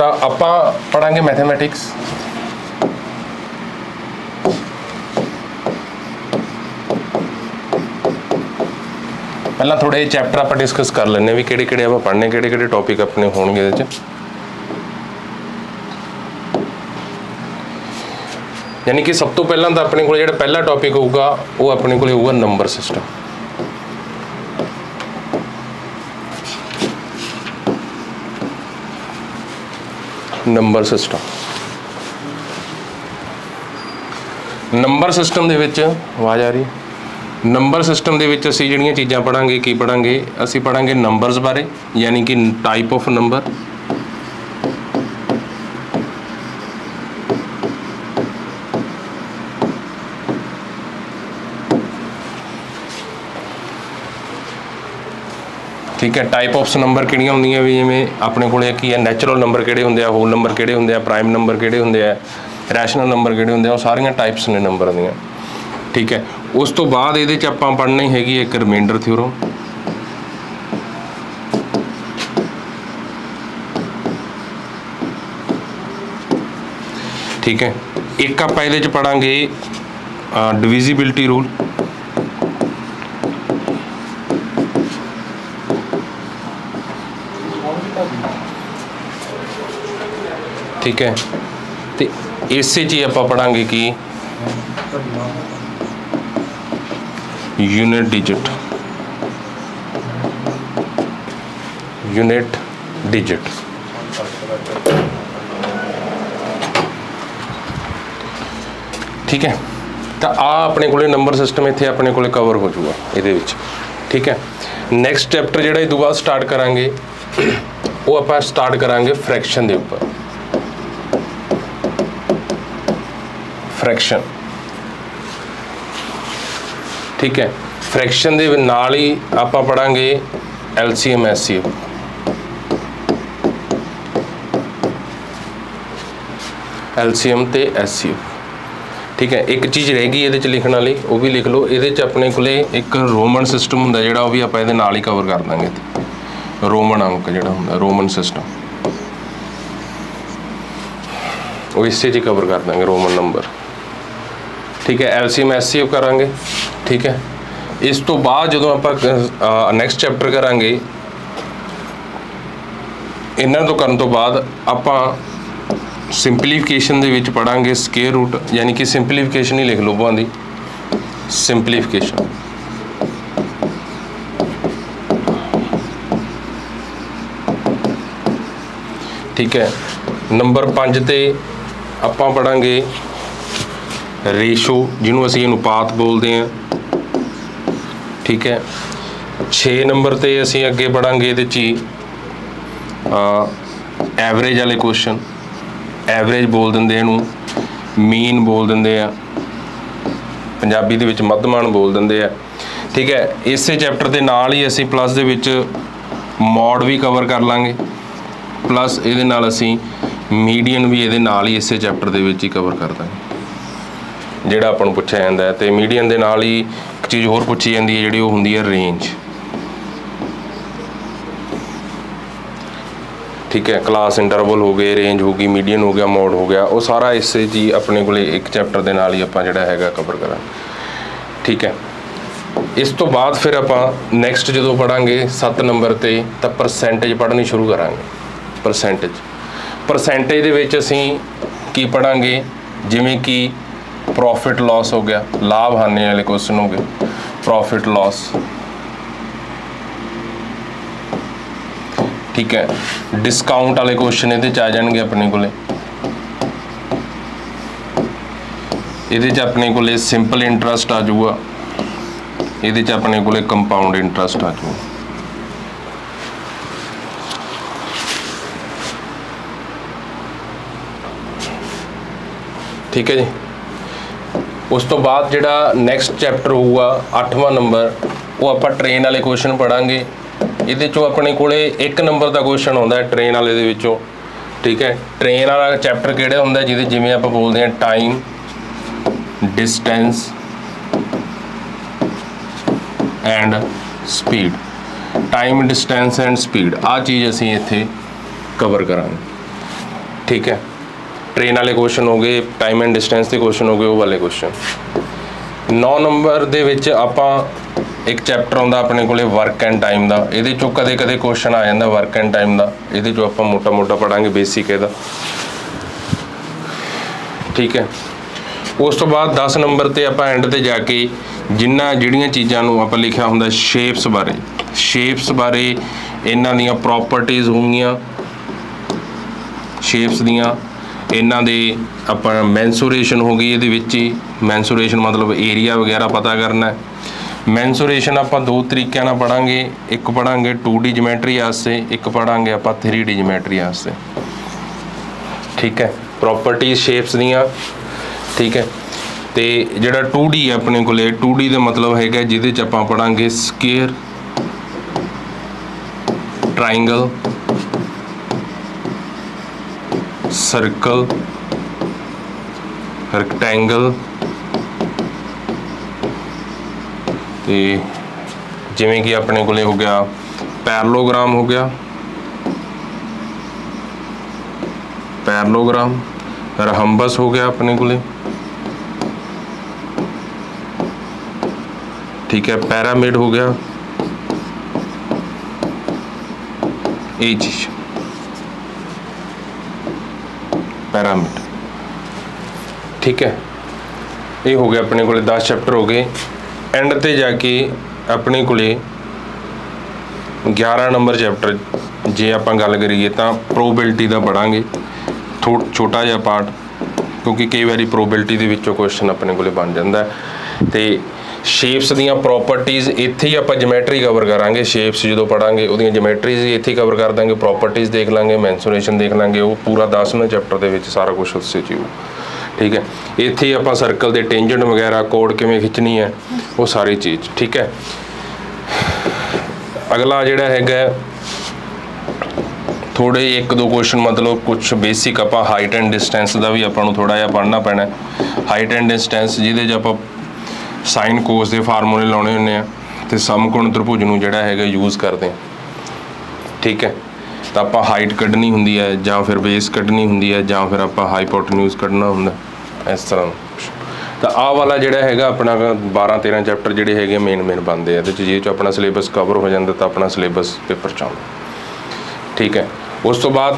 तो आप पढ़ांगे मैथमेटिक्स। पहला थोड़े चैप्टर आप डिस्कस कर लेने भी केड़े केड़े आप पढ़ने केड़े केड़े टॉपिक अपने होंगे। यानी कि सब तो पहला तो अपने को जो पहला टॉपिक होगा वो अपने को होगा नंबर सिस्टम। नंबर सिस्टम ਦੇ ਵਿੱਚ आवाज आ रही है। नंबर सिस्टम ਦੇ ਵਿੱਚ ਅਸੀਂ ਜਿਹੜੀਆਂ ਚੀਜ਼ਾਂ ਪੜਾਂਗੇ ਕੀ ਪੜਾਂਗੇ ਅਸੀਂ ਪੜਾਂਗੇ ਨੰਬਰਸ ਬਾਰੇ, ਯਾਨੀ ਕਿ ਟਾਈਪ ਆਫ ਨੰਬਰ, ठीक है। टाइप ऑफ नंबर ਕਿਹੜੀਆਂ ਹੁੰਦੀਆਂ ਵੀ ਜਿਵੇਂ ਆਪਣੇ ਕੋਲੇ ਕੀ ਹੈ ਨੈਚੁਰਲ ਨੰਬਰ ਕਿਹੜੇ ਹੁੰਦੇ ਆ, ਹੋਲ ਨੰਬਰ ਕਿਹੜੇ ਹੁੰਦੇ ਆ, ਪ੍ਰਾਈਮ ਨੰਬਰ ਕਿਹੜੇ ਹੁੰਦੇ ਆ, ਰੈਸ਼ਨਲ ਨੰਬਰ ਕਿਹੜੇ ਹੁੰਦੇ ਆ, ਉਹ ਸਾਰੀਆਂ ਟਾਈਪਸ ਨੇ ਨੰਬਰ ਦੀਆਂ, ਠੀਕ ਹੈ। ਉਸ ਤੋਂ ਬਾਅਦ ਇਹਦੇ ਚ ਆਪਾਂ ਪੜ੍ਹਨੀ ਹੈਗੀ ਇੱਕ ਰਿਮਾਈਂਡਰ ਥਿਊਰਮ। ठीक है, एक ਆਪਾਂ ਇਹਦੇ ਚ ਪੜਾਂਗੇ ਡਿਵੀਜ਼ਿਬਿਲਟੀ ਰੂਲ। ठीक है, तो इस जी आप पढ़ांगे कि यूनिट डिजिट। ठीक है, तो अपने को नंबर सिस्टम इतने अपने को कवर हो जाऊगा ये, ठीक है। नैक्सट चैप्टर जोड़ा इस बाद स्टार्ट करांगे वो आप स्टार्ट करांगे फ्रैक्शन के उपर। फ्रैक्शन, ठीक है, फ्रैक्शन के नाल ही आप पढ़ांगे एलसीएम एचसीएम। एलसीएम ते एचसीएम, ठीक है। एक चीज़ रहेगी ये लिखने वाली, वो भी लिख लो। ये अपने को एक रोमन सिस्टम होंगे जोड़ा भी आप ही कवर कर देंगे। रोमन अंक जोड़ा होंगे रोमन सिस्टम वो इस ही कवर कर देंगे, रोमन नंबर, ठीक है। एलसीएम एचसीएम करांगे, ठीक है। इस तो बाद जो आप नैक्सट चैप्टर करांगे इन्हों तो करन तो बाद आपां सिंपलीफिकेशन दे विच पढ़ांगे स्केयर रूट, यानी कि सिंपलीफिकेशन ही लिख लो भांदी सिंपलीफिकेशन। ठीक है, नंबर 5 ते आप पढ़ांगे रेशो जिन्हों असी अनुपात बोलते हैं, ठीक है। 6 नंबर ते असी अगे पढ़ांगे ये एवरेज वाले क्वेश्चन, एवरेज बोल देंगे इनू, मीन बोल देंगे आ, पंजाबी दे विच मध्यमान बोल देंगे आ, ठीक है। इस चैप्टर के नाल ही असी प्लस दे विच मॉड भी कवर कर लांगे, प्लस ये असी मीडियन भी ये ही इस चैप्टर के कवर कर देंगे जोड़ा अपन पूछा जाता है। तो मीडियन के नाल ही एक चीज़ होर पूछी जाती है जी होंगी है रेंज, ठीक है। क्लास इंटरवल हो गए, रेंज होगी, मीडियन हो गया, मोड हो गया, वो सारा इस जी अपने को एक चैप्टर के नाल ही आप जोड़ा है कवर करा, ठीक है। इस तो बाद फिर आप नैक्सट जो पढ़ांगे 7 नंबर पर तो परसेंटेज पढ़नी शुरू करा। परसेंटेज दे विच असीं की पढ़ांगे जिवें कि प्रॉफिट लॉस हो गया, लाभ हानि वाले क्वेश्चन हो गए, प्रॉफिट लॉस, ठीक है। डिस्काउंट वाले क्वेश्चन ये आ जाएंगे अपने को, ये अपने को सिंपल इंटरस्ट आ जाऊगा, ये अपने को कंपाउंड इंटरस्ट आ जाऊगा। ठीक है जी, उस तो बाद जिहड़ा नैक्सट चैप्टर होगा 8वां नंबर वो आप ट्रेन वाले क्वेश्चन पढ़ांगे। ये अपने को 1 नंबर का क्वेश्चन आउंदा है ट्रेन वाले दे विचों, ठीक है। ट्रेन वाला चैप्टर किहड़ा हुंदा जिहदे जिवें आप बोलते हैं time, distance and speed. Time, distance and speed आ चीज़ असीं इत्थे कवर करांगे। ठीक है, ट्रेन वाले क्वेश्चन हो गए, टाइम एंड डिस्टेंस के क्वेश्चन हो गए, वो वाले क्वेश्चन। 9 नंबर ਦੇ ਵਿੱਚ ਆਪਾਂ ਇੱਕ ਚੈਪਟਰ ਆਉਂਦਾ ਆਪਣੇ ਕੋਲੇ ਵਰਕ ਐਂਡ ਟਾਈਮ ਦਾ, ਇਹਦੇ ਚੋਂ ਕਦੇ-ਕਦੇ ਕੁਐਸਚਨ ਆ ਜਾਂਦਾ ਵਰਕ ਐਂਡ ਟਾਈਮ ਦਾ, ਇਹਦੇ ਚੋਂ ਆਪਾਂ ਮੋਟਾ-ਮੋਟਾ ਪੜਾਂਗੇ ਬੇਸਿਕ ਇਹਦਾ, ठीक है। उस तो बाद 10 नंबर ते आपां एंड ते जाके जिन्ना जिहड़ियां चीज़ां नूं आपां लिखिया हुंदा शेप्स बारे, शेप्स बारे इन्हां दीयां प्रॉपर्टीज़ होंगीआं, शेप्स दीयां इन्हां दे आपां मैंसूरेशन हो गई, इहदे विच ही मैंसूरेशन मतलब एरिया वगैरह पता करना है। मैंसूरेशन आपां दो तरीके नाल पढ़ांगे, एक पढ़ांगे 2D जिमेट्री वास्ते, एक पढ़ांगे आपां 3D जिमेट्री वास्ते, ठीक है। प्रॉपर्टीज शेप्स दियाँ, ठीक है। तो जोड़ा 2D है अपने को, 2D का मतलब है जिदे च आपां पढ़ांगे स्केयर, ट्राइंगल, सर्कल, रेक्टेंगल, जिमें कि अपने को हो गया पैरलोग्राम, हो गया पैरलोग्राम, रहम्बस हो गया अपने को, ठीक है, पैरामिड हो गया, ये चीज पैरामिड, ठीक है। ये हो गया अपने को 10 चैप्टर हो गए। एंड ते जाके अपने को 11 नंबर चैप्टर जे आप गल करिए तो प्रोबेबिलिटी का पढ़ांगे, छोटा जहा पार्ट, क्योंकि कई बार प्रोबेबिलिटी के विचों क्वेश्चन अपने को बन जाता है। तो शेप्स दियाँ प्रॉपर्टीज़ इत्थे ही आपां जिमेट्री कवर करांगे, शेप्स जो पढ़ांगे उहदियां जिमेट्रीज़ इत्थे ही कवर कर देंगे, प्रॉपर्टीज़ देख लांगे, मैंसूरेशन देख लांगे, वो पूरा 10वें चैप्टर दे विच सारा कुछ उससे जी, ठीक है। इत्थे ही आपां सर्कल दे टेंजेंट वगैरह, कोड किवें खिंचनी है, वो सारी चीज़, ठीक है। अगला जिहड़ा हैगा थोड़े एक दो क्वेश्चन मतलब कुछ बेसिक आप हाइट एंड डिस्टेंस का भी आपको थोड़ा जहा पढ़ना पैना है। हाइट एंड डिस्टेंस जिदे आप साइन कोस के फार्मूले लाने होंने तो समकोण त्रिभुज में जोड़ा है यूज़ करते हैं, ठीक है। तो आप हाइट कढ़नी होंगी है, या फिर बेस कढ़नी होंगी है, या फिर आप हाइपोटेन्यूज कढ़ना होंगे, इस तरह। तो आह वाला जोड़ा है अपना 12-13 चैप्टर जोड़े है मेन बनते हैं, तो जो अपना सिलेबस कवर हो जाता तो अपना सिलेबस पेपर च आउंदा, ठीक है। उस तो बाद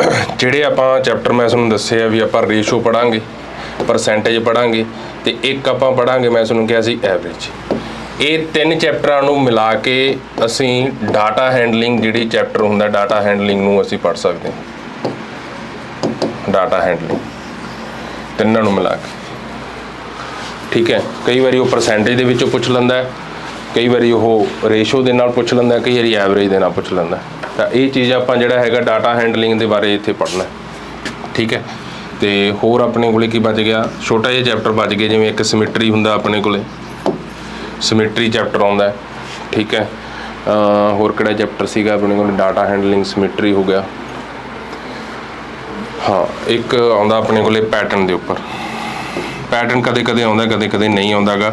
जिहड़े आपां चैप्टर मैं तुहानूं दस्से आ भी आपां रेशो पढ़ांगे, परसेंटेज पढ़ांगे, तो एक आपां पढ़ांगे मैं तुहानूं कहा सी एवरेज। ये 3 चैप्टरां नूं मिला के असी डाटा हैंडलिंग जिहड़ी चैप्टर हुंदा, डाटा हैंडलिंग नूं असी पढ़ सकदे हां, डाटा हैंडलिंग तिन्नां नूं मिला के, ठीक है। कई बार वो परसेंटेज दे विचों पुछ लैंदा है, कई बार वो रेशो दे नाल पुछ लैंदा है, कई बार एवरेज दे नाल पुछ लैंदा है। तो ये चीज़ आप जोड़ा है डाटा हैंडलिंग के बारे इतने पढ़ना है, ठीक है। तो होर अपने को बच गया छोटा जिहा चैप्टर बच गया, जिमें एक सिमेट्री होंदा अपने को, सिमेट्री चैप्टर आउंदा है, ठीक है। होर किहड़ा चैप्टर सीगा अपने को, डाटा हैंडलिंग सिमेट्री हो गया, हाँ एक आउंदा अपने को पैटर्न के उपर, पैटर्न कदे कदे आउंदा कदे कदे नहीं आउंदा गा।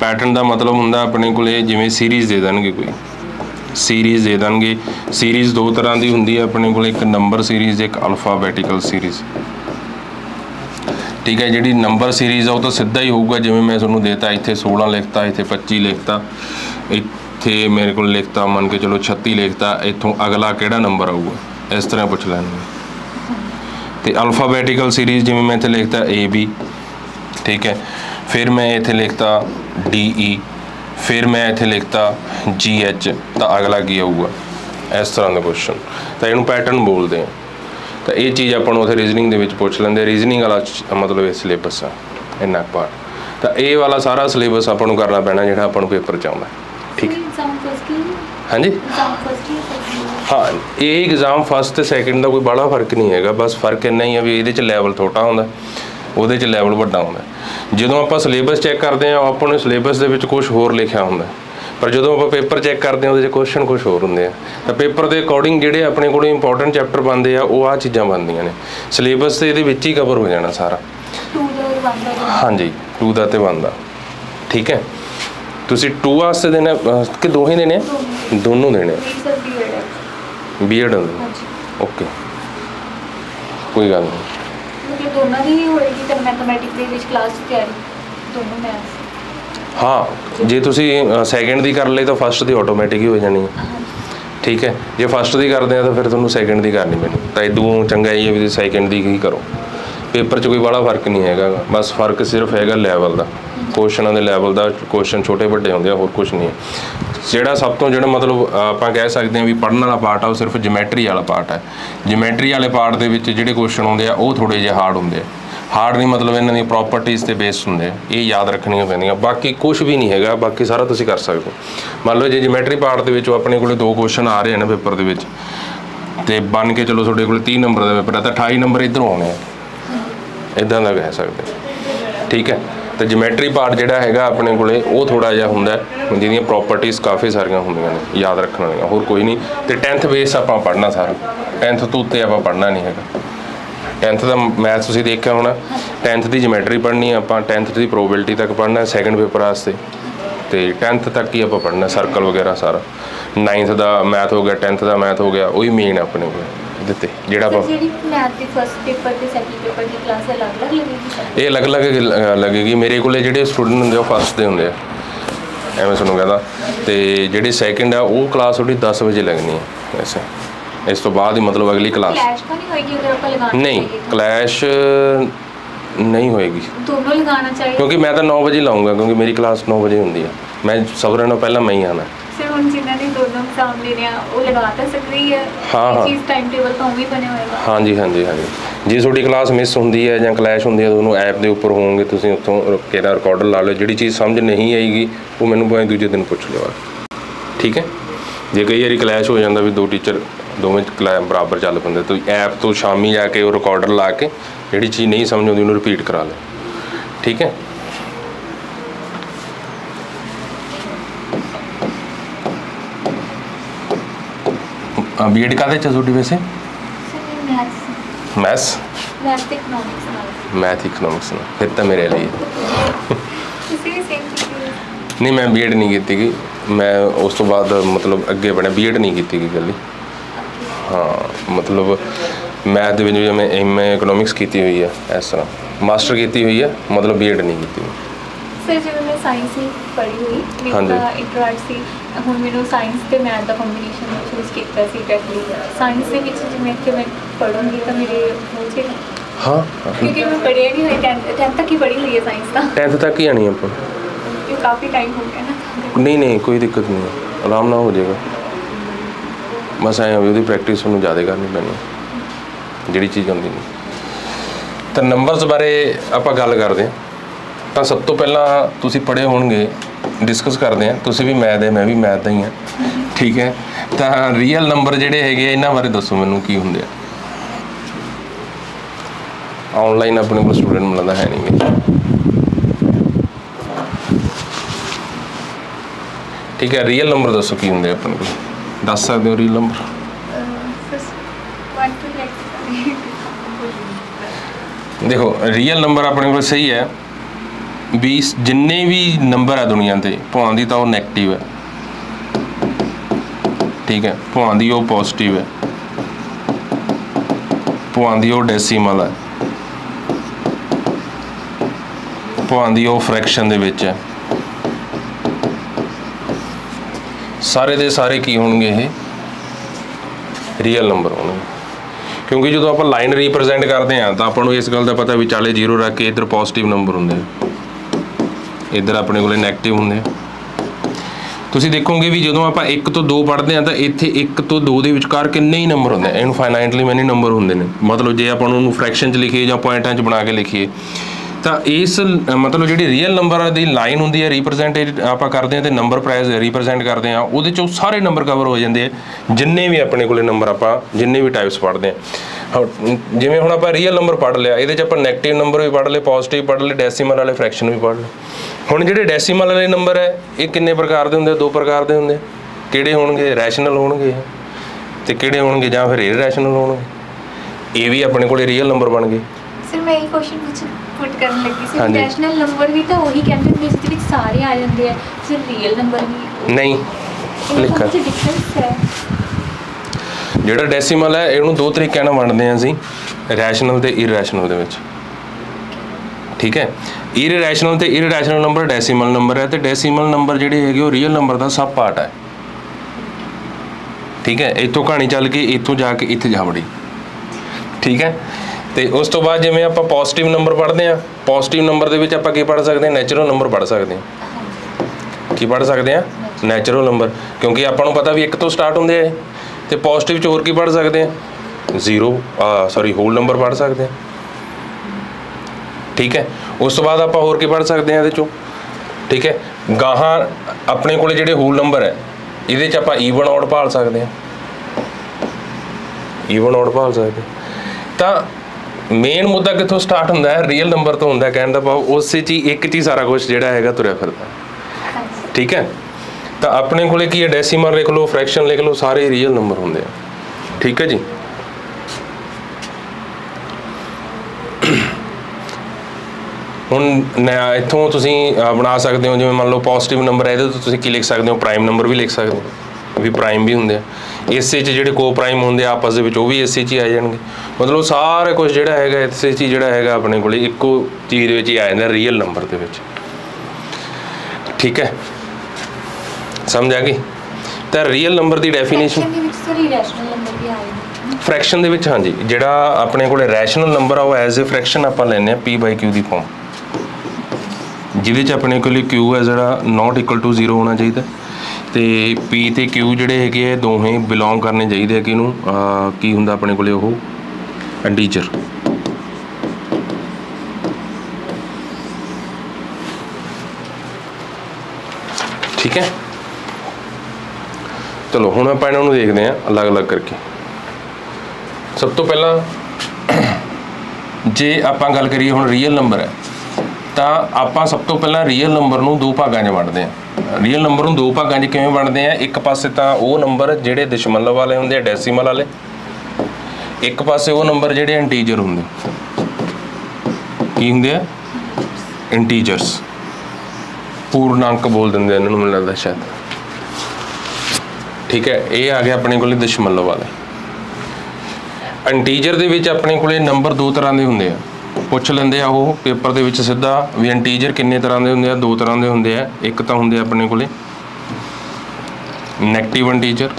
पैटर्न का मतलब हुंदा अपने को जिमें सीरीज़ दे देणगे, कोई सीरीज़ दे देंगे, सीरीज़ दो तरह की होंगी अपने को, एक नंबर सीरीज़, एक अल्फाबैटिकल सीरीज़, ठीक है। जी नंबर सीरीज़ है वो तो सीधा ही होगा, जिमें मैं तुहानूं देता इत्थे 16 लिखता, इत्थे 25 लिखता, इत्थे मेरे को लिखता मन के चलो 36 लिखता, इत्थों अगला किहड़ा नंबर आऊगा, इस तरह पूछ लैंगे। तो अल्फाबैटिकल सीरीज़ जिमें मैं इत्थे लिखता ए बी, ठीक है, फिर मैं इत्थे लिखता डी ई, फिर मैं इत्थे लिखता जी एच, तो अगला की आऊगा, इस तरह का क्वेश्चन, तो इनू पैटर्न बोलते हैं। तो ये चीज़ अपन उसे रीजनिंग के पुछ लेंगे, रीजनिंग वाला मतलब ये सिलेबस है इन्ना पार्ट, तो ये वाला सारा सिलेबस अपन करना पैना जो अपन पेपर च आउंदा, ठीक है। हाँ जी, हाँ ये एग्जाम फर्स्ट सैकेंड का कोई बड़ा फर्क नहीं है, बस फर्क इन्ना ही है भी ये लैवल छोटा होंगे, वो लैवल वड्डा होंदा। जो आप सिलेबस चैक करते हैं अपने सिलेबस के कुछ होर लिखा होंदा, पर जो आप पेपर चैक करते हैं उहदे क्वेश्चन कुछ होर होंदे आ। तो पेपर के अकॉर्डिंग जोड़े अपने को इंपोर्टेंट चैप्टर बनते हैं वो आ चीज़ां बनदियां ने, सिलेबस तो ये ही कवर हो जाना सारा। हाँ जी, 2 का तो बनता, ठीक है। तुसीं 2 वास्ते देना कि दो ही देने, दोनों देने, बी एड ओके, कोई गल नहीं दोनों दी होएगी ते मैथमेटिक्स दे विच क्लास तैयारी दोनों मैथ्स हाँ जे तुसी सैकेंड दी कर ले तो फर्स्ट दी ऑटोमैटिक ही हो जानी है ठीक है जे फर्स्ट दी करदे आ तो फिर तुहानू सैकेंड दी करनी पैनी तां इदों चंगा ही है वी सैकेंड दी ही करो पेपर च कोई बड़ा फर्क नहीं हैगा बस फर्क सिर्फ हैगा लेवल दा क्वेश्चनां दे लेवल दा क्वेश्चन छोटे वड्डे होंदे आ होर कुछ नहीं है जिहड़ा सब तो जिहड़ा मतलब आपां कह सकदे आ वी पढ़न वाला पार्ट आ ओह सिर्फ ज्योमैट्री वाला पार्ट है ज्योमैट्री वाले पार्ट दे विच जिहड़े क्वेश्चन होंदे आ ओह थोड़े जिहे हार्ड होंदे आ हार्ड नहीं मतलब इन्हां दी प्रॉपर्टीज़ ते बेस होंदे ये याद रखनियां पैंदियां बाकी कुछ भी नहीं हैगा बाकी सारा तुसीं कर सकदे हो मान लो जे ज्योमैट्री पार्ट दे विच अपने कोले दो क्वेश्चन आ रहे हैं पेपर दे विच ते बन के चलो तुहाडे कोले 30 नंबर दा पेपर है तां 28 नंबर इधरों आने इदां दा कह सकदे ठीक है तो ज्योमैट्री पार्ट जिहड़ा हैगा अपने कोले ओह थोड़ा जिहा हुंदा जिहदीयां प्रॉपर्टीज़ काफ़ी सारियां होंदियां ने याद रखण वालियां होर कोई नहीं ते 10th बेस आपां पढ़ना सारा 10th तो उत्ते आपां पढ़ना नहीं हैगा 10th का मैथ्स तुसीं देखिया होना 10th की ज्योमैट्री पढ़नी है आपां 10th की प्रोबेबिलिटी तक पढ़ना है सैकेंड पेपर वास्ते तो 10th तक ही आपां पढ़ना सर्कल वगैरह सारा 9th का मैथ हो गया 10th का मैथ हो गया वही मेन अपने को जिहड़ा ये अलग अलग लगेगी मेरे को जिहड़े स्टूडेंट होंदे फर्स्ट दे होंदे एवें सुनो कहदा ते जिहड़ी सैकेंड है वो क्लास थोड़ी 10 बजे लगनी है वैसे इस तो बाद ही मतलब अगली क्लास नहीं क्लैश नहीं होएगी दोनों लगाना चाहिए क्योंकि मैं तो 9 बजे लाऊंगा क्योंकि मेरी क्लास 9 बजे होती है मैं सबरे नो पहला मैं ही आना सर उन जिन्होंने दोनों एग्जाम लेने वो लगाता सकती है हाँ इस टाइम टेबल तो हम ही बने होएगा हाँ जी हाँ जी हाँ जी जी थोड़ी क्लास मिस होंदी है या क्लैश होंदी है दोनों ऐप के उपर होंगे तुसीं उत्थों केरा रिकॉर्डर ला लो जिहड़ी चीज़ समझ नहीं आएगी वो मैनूं भावें दूजे दिन पुछ लिओ ठीक है जे कई बार क्लैश हो जाता भी दो टीचर दोवें बराबर चल पेंदे तो ऐप तो शामी जाके वो रिकॉर्डर ला के जिहड़ी चीज़ नहीं समझ आती उन्हें रिपीट करा ले ठीक है बी एड का वैसे मैथ्स मैथ इकनॉमिक्स फिर तो मेरे लिए नहीं मैं बी एड नहीं की मैं उस तो बाद मतलब अगे बढ़िया बी एड नहीं की गली हाँ मतलब मैथ मैं एम ए इकोनॉमिक्स की हुई है इस तरह मास्टर की हुई है मतलब बी एड नहीं की हुई सर जी मैं साइंस ही पढ़ी हुई हाँ जी इंटरव्यू सी हम मैंने साइंस ते मैथ का कॉम्बिनेशन चूज किया सी टेक्निकली साइंस के बीच जिम्मे कि मैं पढ़ूंगी तो मेरे मुझे हाँ क्योंकि मैं पढ़ी नहीं हुई 10th तक ही पढ़ी हुई है साइंस का 10th तक ही आनी है काफ़ी टाइम हो गया ना नहीं नहीं कोई दिक्कत नहीं है आराम ना हो जाएगा बस आए हो प्रैक्टिस उन्होंने ज़्यादा करनी पैनी जिहड़ी चीज़ आती नहीं तो नंबरस बारे आप गल करते हैं तो सब तो पहला तुसीं पढ़े होणगे डिस्कस करते हैं तुसीं भी मैथ है मैं भी मैथ का ही हाँ ठीक है तो रियल नंबर जिहड़े हैगे इन्हां बारे दसो मैनूं की हुंदे आ ऑनलाइन अपने को स्टूडेंट मिलदा है नहीं ठीक है रियल नंबर दसो की होंगे अपने को दस सकते हो रियल नंबर देखो रियल नंबर अपने को सही है भी जिन्ने भी नंबर है दुनिया से भावें तो वह नैगेटिव है ठीक है भावें वह पॉजिटिव है भावें वह डेसीमल है भावें वह फ्रैक्शन दे विच है सारे दे सारे की होंगे ये रियल नंबर होने क्योंकि जो आप लाइन रिप्रजेंट करते हैं तो आपको इस गल का पता भी चाले जीरो रख के इधर पॉजिटिव नंबर होंगे इधर अपने को नैगेटिव होंगे तुसीं देखोगे भी जो आप एक तो दो पढ़ते हैं तो इत्थे एक तो दो के विचकार किन्ने ही नंबर होंगे इनफाइनाइटली मैनी नंबर होंगे ने मतलब जे आप फ्रैक्शन च लिखीए या पॉइंटां च बना के लिखीए तो इस मतलब जी रियल नंबर की लाइन होंगी है रिप्रजेंट आप करते हैं तो नंबर प्राइज रिप्रजेंट करते हैं वो सारे नंबर कवर हो जाते हैं जिन्ने भी अपने को नंबर आप जिन्ने भी टाइप्स पढ़ते हैं जिमें हम आप रियल नंबर पढ़ लिया ये आप नैगेटिव नंबर भी पढ़ ले पॉजिटिव पढ़ ले डेसीमल वाले फ्रैक्शन भी पढ़ ले हुण जिहड़े डेसीमल वाले नंबर है ये किन्ने प्रकार के होंगे दो प्रकार के होंगे किहड़े होणगे रैशनल होणगे ते किहड़े होणगे जां फिर इररैशनल होणगे ये भी अपने को रियल नंबर बन गए सर मैं ये क्वेश्चन पुट करने लगी सी रैशनल नंबर भी तो वही कहते हैं जिसके लिए सारे आ जाते हैं सिर्फ रियल नंबर नहीं लिखा डिफरेंस है जोड़ा डेसीमल है इनू दो तरीके वंडते हैं असी रैशनल तो इरैशनल। ठीक है, इरैशनल तो इरैशनल नंबर डेसीमल नंबर है, तो डेसीमल नंबर जी है रियल नंबर का सब पार्ट है। ठीक है, इतों कहानी चल के इतों जाके इतने जा बड़ी। ठीक है, तो उस तो बाद जिवें आप पॉजिटिव नंबर पढ़ते हैं, पॉजिटिव नंबर के आप पढ़ सकते हैं नैचुरल नंबर पढ़ सकते हैं, की पढ़ सकते हैं नैचुरल नंबर, क्योंकि आपको पता भी एक तो स्टार्ट होंगे है, तो पॉजिटिव च होर की पढ़ सकते हैं जीरो सॉरी होल नंबर पढ़ सकते हैं। ठीक है, उस तो बाद आप होर की पढ़ सकते हैं ये चो। ठीक है, गाह अपने को जो होल नंबर है ये आप ईवन ऑड भाल सकते हैं, ईवन ऑड भाल सकते हैं। तो मेन मुद्दा कितों स्टार्ट होंगे है, रियल नंबर तो होंगे, कहने का भाव उस चीज़ एक ही सारा कुछ जोड़ा है तुरै फिरदा। ठीक है, तो अपने को की है डेसीमल लिख लो, फ्रैक्शन लिख लो, सारे रियल नंबर होंगे। ठीक है जी, हुण इत्थों तुसीं बना सकते हो जिवें मान लो पॉजिटिव नंबर है तो तुसीं की लिख सकते हो प्राइम नंबर भी लिख सकते हो, भी प्राइम भी होंगे इसे जो को प्राइम होंगे आपस भी इसे ही आ जाएंगे, मतलब सारा कुछ जोड़ा है इसे जोड़ा है अपने को एको चीज़ ही आ जाता रियल नंबर के। ठीक है, समझ आ गई। तो रियल नंबर की डेफिनेशन फ्रैक्शन के विच, हाँ जी, जिहड़ा अपने को रैशनल नंबर आ एज ए फ्रैक्शन आप लैंने पी बाई क्यू की फॉर्म, जिहदे अपने को क्यू है जिहड़ा नॉट इक्वल टू जीरो होना चाहिए, तो पी तो क्यू जिहड़े है दोवें बिलोंग करने चाहिए कि की होंगे अपने को इंटीजर। ठीक है, चलो हुण आपां इन्हां नूं देखदे हां अलग अलग करके। सब तो पहला जे आपां गल करिए हुण रियल नंबर है, तो आपां सब तो पहला रियल नंबर नूं दो भागां 'च वंडदे हां। रियल नंबर नूं दो भागां 'च किवें वंडदे हां, एक पासे तां ओह नंबर जिहड़े दशमलव वाले हुंदे आ डेसीमल वाले, एक पासे ओह नंबर जिहड़े इंटीजर हुंदे, की हुंदे आ इंटीजर्स, पूर्णांक बोल दिंदे इन्हां नूं मैनूं लगदा शायद। ठीक है, ये आ गया अपने को दशमलव वाले। इंटीजर के अपने को नंबर दो तरह के होंगे, पुछ लेंगे वो पेपर के सीधा भी इंटीजर किन्ने तरह के होंगे, दो तरह के होंगे, एक तो होंगे अपने को नैगेटिव इंटीजर,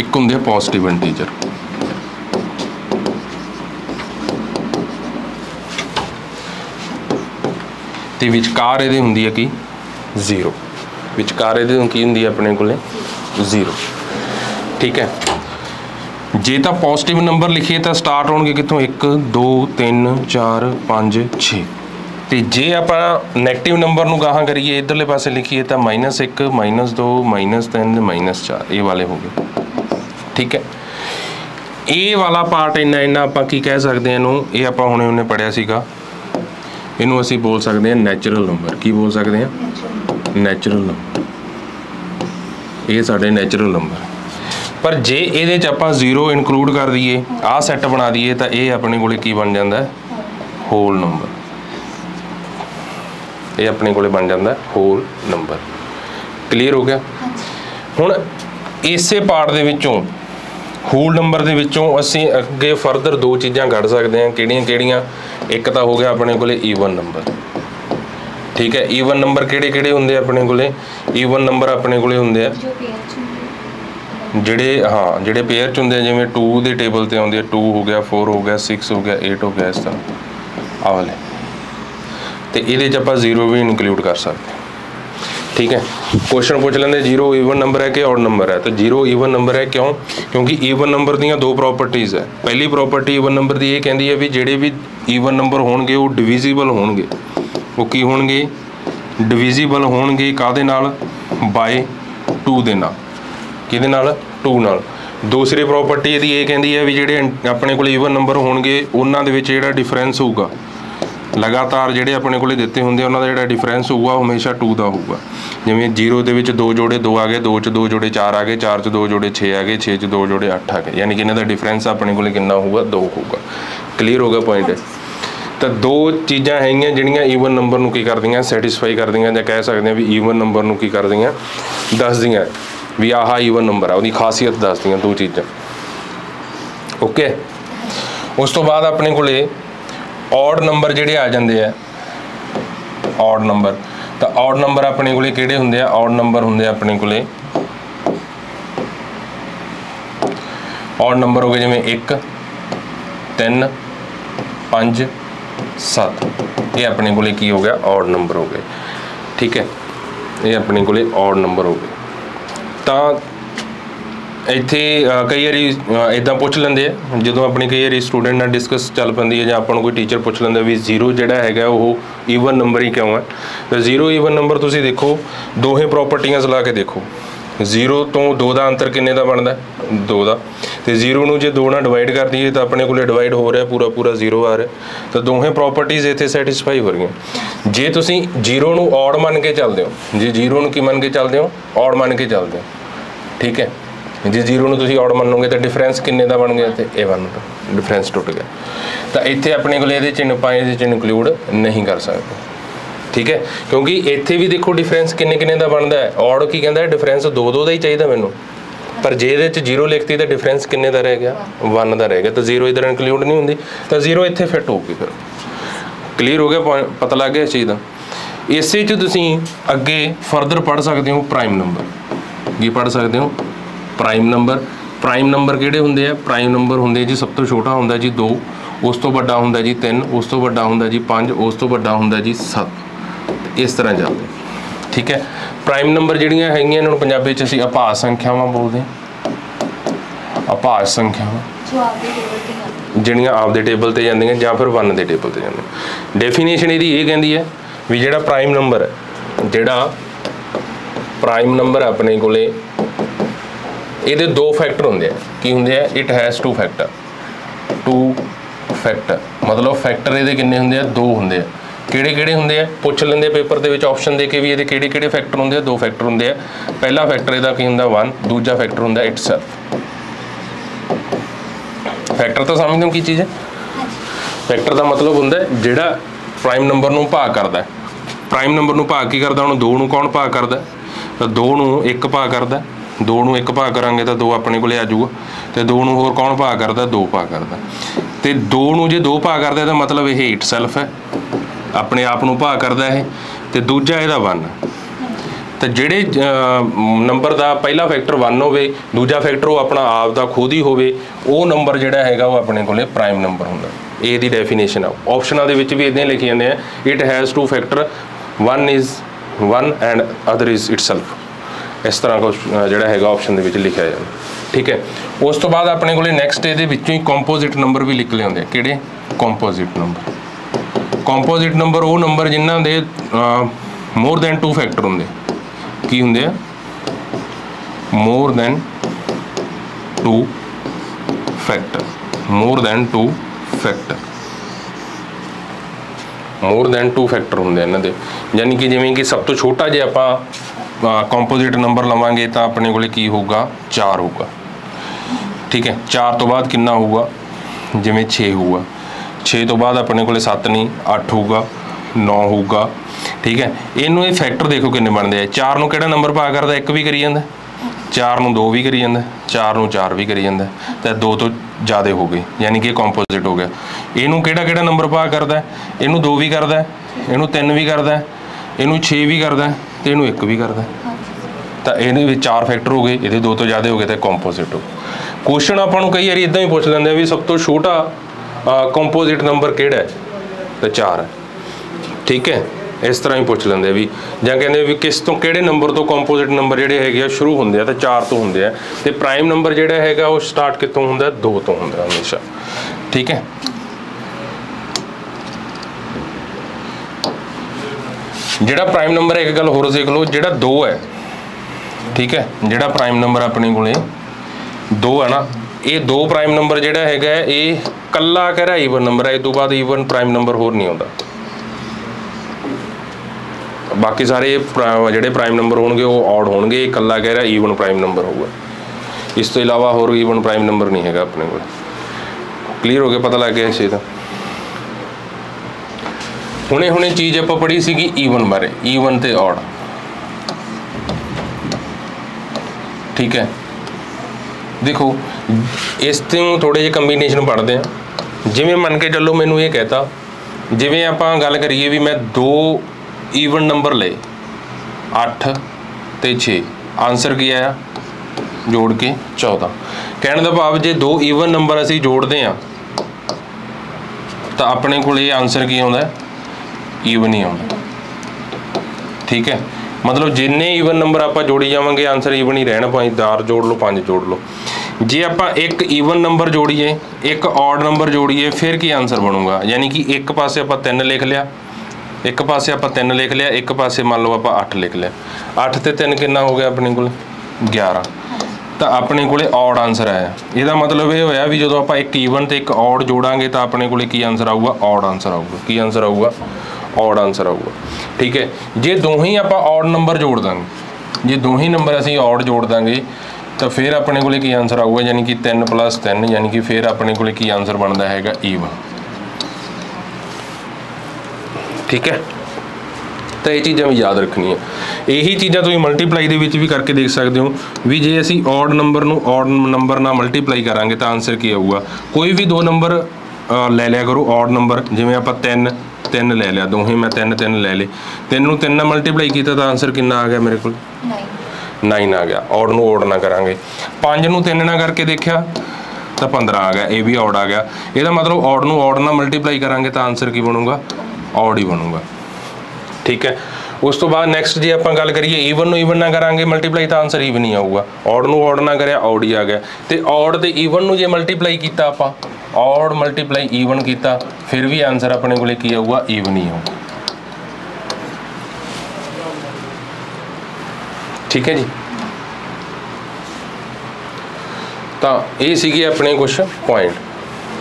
एक होंगे पॉजिटिव इंटीजर। ते विचकार ये होंगी है कि जीरो, विचकार ये की होंगी अपने को जीरो। ठीक है, जे तो पॉजिटिव नंबर लिखिए तो स्टार्ट होंगे कितों 1 2 3 4 5 6, तो जे आप नैगेटिव नंबर को गाह करिए इधरले पासे लिखिए तो -1 -2 -3 -4 ये वाले हो गए। ठीक है, ये वाला पार्ट इन्ना इन्ना आप कह सकते हैं इन्होंने, ये आप हुणे हुणे पढ़िया सीगा, इनू असी बोल सकते हैं नैचुरल नंबर, की बोल सकते हैं नैचुरल नंबर, ये साढ़े नैचुरल नंबर। पर जे ये आप जीरो इनकलूड कर दीए आ सैट बना दीए तो ये अपने को की बन जाता है होल नंबर, ये अपने को बन जाता है होल नंबर। क्लीयर हो गया। हुण इसे पार्ट दे विचों होल नंबर के विचों असीं अगे फरदर दो चीज़ां कढ़ सकते हैं, किहड़ियां किहड़ियां, एक तो हो गया अपने को ईवन नंबर। ठीक है, ईवन नंबर किहड़े किहड़े होंगे अपने को, ईवन नंबर अपने को होंगे जिहड़े, हाँ जिहड़े पेयर च होंगे, जिवें 2 के टेबल पर आउंदे, 2 हो गया, 4 हो गया, 6 हो गया, 8 हो गया, इस तरह आ वाले, तो ये आप जीरो भी इनकलूड कर सकते हैं। ठीक है, क्वेश्चन पूछ लेंगे जीरो ईवन नंबर है कि ऑड नंबर है, तो जीरो ईवन नंबर है क्यों, क्योंकि ईवन नंबर दी दो प्रॉपर्टीज़ है। पहली प्रॉपर्टी ईवन नंबर की यह कहती है भी जिहड़े भी ईवन नंबर होणगे वो डिविजिबल होणगे, वो की होणगे डिविजिबल होणगे, काहदे नाल, बाय 2 दे नाल, किहदे नाल, 2 नाल। दूसरी प्रॉपर्टी इहदी यह कहती है भी जिहड़े अपने कोल ईवन नंबर होणगे उन्हां दे विच जिहड़ा डिफरेंस होऊगा लगातार, जिहड़े अपने को दिते होंगे उन्होंने जिहड़ा डिफरेंस होगा हमेशा 2 का होगा, जिवें जीरो के 2 जोड़े 2 आ गए, 2 च 2 जोड़े 4 आ गए, 4 च 2 जोड़े 6 आ गए, 6 च 2 जोड़े 8 आ गए, यानी कि इन्हां दा डिफरेंस अपने को कितना होगा, 2 होगा। क्लीयर होगा पॉइंट। तो दो चीज़ा है जिहड़ियां ईवन नंबर नूं की करदियां सैटिस्फाई करदियां, जां कह सकते हैं भी ईवन नंबर नूं की करदियां दसदियां भी आह ईवन नंबर है, उसकी खासियत दसदियां दो चीज़ा। ओके, उस तो बाद अपने कोल ऑड नंबर जिहड़े आ जाते हैं, ऑड नंबर। तो ऑड नंबर अपने कोल किहड़े हुंदे आ? ऑड नंबर हुंदे अपने कोल, ऑड नंबर हो गए जिवें 1 3 5 7, ये अपने कोल की हो गया ऑड नंबर हो गए। ठीक है, ये अपने कोल ऑड नंबर हो गए। तो इत्थे कई बारी इदा पुछ लेंदे आ, जदों अपने कई बारी स्टूडेंट नाल डिस्कस चल पैंदी है, जां आपां नूं कोई टीचर पुछ लैंदा भी जीरो जिहड़ा हैगा ओह ईवन नंबर ही क्यों है। तो जीरो ईवन नंबर तुसीं देखो, दोहे प्रॉपर्टियां ला के देखो। जीरो तो दो का अंतर किन्ने का बनता है? दो का। तो जीरो नूं जे दो नाल डिवाइड कर दीए तो अपने कोल डिवाइड हो रहा पूरा पूरा जीरो आ रहा। तो दोहे प्रॉपर्टीज़ इत्थे सैटिस्फाई हो रही। जे तुसीं जीरो नूं ऑड मान के चलदे हो, जे जीरो नूं की मान के चलदे हो? ऑड मान के चलदे हो। ठीक है, जे जीरो नूं तुसीं ऑड मनोगे तो डिफरेंस किन्ने का बन गया? तो ए वन का डिफरेंस टुट गया। तो इत्थे अपने कोल इहदे चिन्ह पाए इहदे चिन्ह इंक्लूड नहीं कर सकते। ठीक है, क्योंकि इत्थे भी देखो डिफरेंस किन्ने किन्ने का बनता है। ऑड की कहता है डिफरेंस दो दो का ही चाहिए मैनू, पर जे इहदे च जीरो लिखती तो डिफरेंस किन्ने का रह गया? वन का रह गया। तो जीरो इधर इंक्लूड नहीं होंगी, तो जीरो इत्थे फिट होगी। फिर क्लीयर हो गया, पता लग गया इस चीज़ का। इस तुसीं अगे फरदर पढ़ सकते हो प्राइम नंबर, ये पढ़ सकते हो प्राइम नंबर। प्राइम नंबर किहड़े हुंदे आ? प्राइम नंबर हुंदे जी, सब तो छोटा हुंदा जी 2, उस तो वड्डा हुंदा जी 3, उस तो वड्डा हुंदा जी 5, उस तो वड्डा हुंदा जी 7, इस तरह चलते। ठीक है, प्राइम नंबर जिहड़ियां हैगियां इन्हां नूं पंजाबी च असीं अभाज्य संख्यावां बोलते हैं। अभाज्य संख्यावां जिहड़ियां आप दे टेबल ते जांदियां जां फिर वन दे टेबल ते जांदियां। डेफिनेशन इहदी ये कहंदी है भी जिहड़ा प्राइम नंबर है, जिहड़ा प्राइम नंबर अपने कोले, इहदे दो फैक्टर हुंदे आ। की हुंदे आ? It has two factor. Two factor मतलब फैक्टर इहदे किन्ने हुंदे आ? दो हुंदे आ। ਕਿਹੜੇ-ਕਿਹੜੇ ਹੁੰਦੇ ਆ ਪੁੱਛ ਲੈਂਦੇ ਪੇਪਰ ਦੇ ਵਿੱਚ ਆਪਸ਼ਨ ਦੇ ਕੇ ਵੀ ਇਹਦੇ ਕਿਹੜੇ-ਕਿਹੜੇ ਫੈਕਟਰ ਹੁੰਦੇ ਆ? ਦੋ ਫੈਕਟਰ ਹੁੰਦੇ ਆ। ਪਹਿਲਾ ਫੈਕਟਰ ਇਹਦਾ ਕੀ ਹੁੰਦਾ? 1। ਦੂਜਾ ਫੈਕਟਰ ਹੁੰਦਾ ਇਟਸੈਲਫ। ਫੈਕਟਰ ਤਾਂ ਸਮਝਦੇ ਹੋ ਕੀ ਚੀਜ਼ ਹੈ? ਫੈਕਟਰ ਦਾ ਮਤਲਬ ਹੁੰਦਾ ਜਿਹੜਾ ਪ੍ਰਾਈਮ ਨੰਬਰ ਨੂੰ ਭਾਗ ਕਰਦਾ। ਪ੍ਰਾਈਮ ਨੰਬਰ ਨੂੰ ਭਾਗ ਕੀ ਕਰਦਾ? ਉਹਨੂੰ 2 ਨੂੰ ਕੌਣ ਭਾਗ ਕਰਦਾ? ਤਾਂ 2 ਨੂੰ 1 ਭਾਗ ਕਰਦਾ। 2 ਨੂੰ 1 ਭਾਗ ਕਰਾਂਗੇ ਤਾਂ 2 ਆਪਣੇ ਕੋਲੇ ਆ ਜਾਊਗਾ। ਤੇ 2 ਨੂੰ ਹੋਰ ਕੌਣ ਭਾਗ ਕਰਦਾ? 2 ਭਾਗ ਕਰਦਾ। ਤੇ 2 ਨੂੰ ਜੇ 2 ਭਾਗ ਕਰਦਾ ਤਾਂ ਮਤਲਬ ਇਹ ਇਟਸੈਲਫ ਹੈ, अपने आप को भाग करता है। तो दूजा यदा वन। तो जोड़े नंबर का पहला फैक्टर वन हो, दूजा फैक्टर वो अपना आप का खुद ही हो, नंबर जोड़ा है वो अपने को प्राइम नंबर होंगे। ये डेफिनेशन है। ऑप्शनों भी इदा लिखे जाते हैं, it has two factor, one is one and other is itself. इस तरह कुछ जोड़ा है ऑप्शन लिखा जाए। ठीक है, उस तो बाद अपने को नैक्सट ये कंपोजिट नंबर भी निकले आते हैं। किहड़े? Composite number. ਕੰਪੋਜ਼ਿਟ ਨੰਬਰ ਉਹ ਨੰਬਰ ਜਿਨ੍ਹਾਂ ਦੇ ਮੋਰ ਦੈਨ 2 ਫੈਕਟਰ ਹੁੰਦੇ। ਕੀ ਹੁੰਦੇ ਆ? More than 2 factor. More than 2 factor, more than 2 factor ਹੁੰਦੇ ਇਹਨਾਂ ਦੇ। ਯਾਨੀ ਕਿ ਜਿਵੇਂ ਕਿ ਸਭ ਤੋਂ ਛੋਟਾ ਜੇ ਆਪਾਂ ਕੰਪੋਜ਼ਿਟ ਨੰਬਰ ਲਵਾਂਗੇ ਤਾਂ ਆਪਣੇ ਕੋਲੇ ਕੀ ਹੋਊਗਾ? 4 ਹੋਊਗਾ। ਠੀਕ ਹੈ, 4 ਤੋਂ ਬਾਅਦ ਕਿੰਨਾ ਹੋਊਗਾ? ਜਿਵੇਂ 6 ਹੋਊਗਾ। 6 तो बाद अपने को 7 नहीं 8 होगा, 9 होगा। ठीक है, इनू ये फैक्टर देखो किन्ने बनते हैं। 4 नूं किहड़ा नंबर भाग करता? 1 भी करी जाता, 4 नूं 2 भी करी जाता, 4 नूं 4 भी करी जाता। तो 2 तो ज़्यादा हो गए, यानी कि कंपोजिट हो गया। इनू किहड़ा नंबर भाग करता है? इनू 2 भी करता है, इनू 3 भी करता है, इनू 6 भी करता है, तो इनू 1 भी करता है। तो ये 4 फैक्टर हो गए, ये 2 तो ज़्यादा हो गए, तो कंपोजिट हो। क्वेश्चन आपां नूं कई बार इदां ही पुछ लैंदे आ भी सब तो छोटा कंपोजिट नंबर किहड़ा है? तो 4 है। ठीक है, इस तरह ही पूछ लेंगे भी, जां कहंदे भी किस तो किहड़े नंबर तो कंपोजिट नंबर जिहड़े हैगे शुरू होंदे आ? तो 4 तो होंदे आ। ते प्राइम नंबर जिहड़ा हैगा वो स्टार्ट कितों हुंदा? 2 तो हुंदा हमेशा। ठीक है, जिहड़ा प्राइम नंबर है, एक गल होर देख लो, जिहड़ा 2 है, ठीक है, जिहड़ा प्राइम नंबर अपने कोले 2 है ना, ये 2 प्राइम नंबर जोड़ा है ये कला कहरा ईवन नंबर है। इस तो बाद ईवन प्राइम नंबर होर नहीं आता। बाकी सारे जोड़े प्राइम नंबर होंगे वो ऑड होंगे, कला कहरा ईवन प्राइम नंबर होगा। इस तो इलावा होर ईवन प्राइम नंबर नहीं है अपने को। क्लीयर हो गया, पता लग गया इस चीज़ का। हुणे हुणे चीज़ आप पढ़ी सी ईवन बारे, ईवन ते ऑड, ठीक है। देखो इस थोड़े जे कंबीनेशन पढ़ते हैं, जिमें मन के चलो मैनू ये कहता जिमें आप गल करिए भी मैं दो ईवन नंबर ले 8 ते 6, आंसर की आया जोड़ के 14। कहने का भाव जे दो ईवन नंबर असी जोड़ते हैं तो अपने को आंसर की आता है ईवन ही आता, ठीक है। मतलब जिन्ने ईवन नंबर आप जोड़ी जाएंगे आंसर ईवन ही रहना, भाई 4 जोड़ लो 5 जोड़ लो। जे आप एक ईवन नंबर जोड़िए एक ऑड नंबर जोड़िए फिर की आंसर बनूगा, यानी कि एक पासे आप 3 लिख लिया, एक पासे आप 3 लिख लिया, एक पासे मान लो आप 8 लिख लिया, 8 ते 3 कितना हो गया अपने को 11, तो अपने को ऑड आंसर आया। यदा मतलब यह होया भी जो आप एक ईवन तो एक ऑड जोड़ांगे तो अपने को आंसर आऊगा ऑड आंसर आऊगा, की आंसर आऊगा ऑड आंसर आऊगा, ठीक है। जे दो ही आप ऑड नंबर जोड़ देंगे, जे दो ही नंबर असी ऑड जोड़ देंगे तो फिर अपने को की आंसर आऊगा, यानी कि 3 प्लस 3, यानी कि फिर अपने को की आंसर बनता है ईवन, ठीक है। तो यह चीज़ा भी याद रखनी है, यही चीज़ा तुम मल्टीप्लाई के भी करके देख सकते हो भी जे असी ऑड नंबर नू ऑड नंबर ना मल्टीप्लाई करांगे तो आंसर की आऊगा। कोई भी दो नंबर ले लिया करो ऑड नंबर, जिमें आप 3 ले लिया, दोहें मैं 3 ले ले, 3 ना मल्टीप्लाई किया तो आंसर कितना आ गया मेरे को 9 आ गया। ऑड नू ऑड ना करांगे, 5 नू 3 ना करके देखा तो 15 आ गया, यह भी ऑड आ गया। यह मतलब ऑड नू ऑड ना मल्टीप्लाई करांगे तो आंसर की बनूगा ऑड ही बनूगा, ठीक है। उस तो बाद नैक्सट जी आप गल करिए ईवन नू ईवन ना करांगे मल्टीप्लाई तो आंसर ईवन ही आऊगा, ऑड नू ऑड ना कराया ऑड ही आ गया। तो ऑड तो ईवन नू जे मल्टीप्लाई किया आपां ऑड मल्टीप्लाई ईवन किया फिर भी आंसर अपने को की आऊगा ईवन ही आऊगा, ठीक है जी। तो ये सीगे अपने कुछ पॉइंट,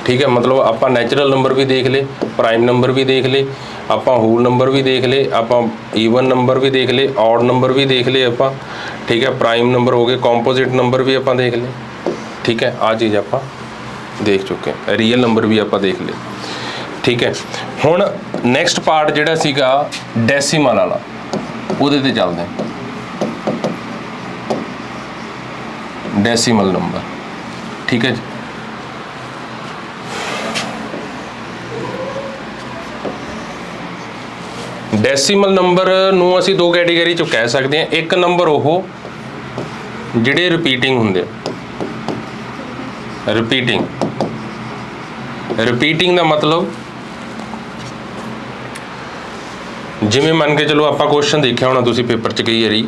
ठीक है। मतलब आप नैचुरल नंबर भी देख ले, प्राइम नंबर भी देख ले, आप होल नंबर भी देख ले, आप ईवन नंबर भी देख ले, ऑड नंबर भी देख ले आप, ठीक है। प्राइम नंबर हो गए, कॉम्पोजिट नंबर भी आप देख ले, ठीक है। आ चीज़ आप देख चुके हैं, रियल नंबर भी आप देख ले, ठीक है। हुण नैक्सट पार्ट जिहड़ा सीगा डेसीमल वाला उहदे ते चलदे हां, डेसीमल नंबर, ठीक है जी। डेसीमल नंबर नू असी दो कैटेगरी च कह सकते हैं, एक नंबर वह जिहड़े रिपीटिंग हुंदे, रिपीटिंग का मतलब जिमें मन के चलो आप क्वेश्चन देखा होना तुसी पेपर च कई वारी,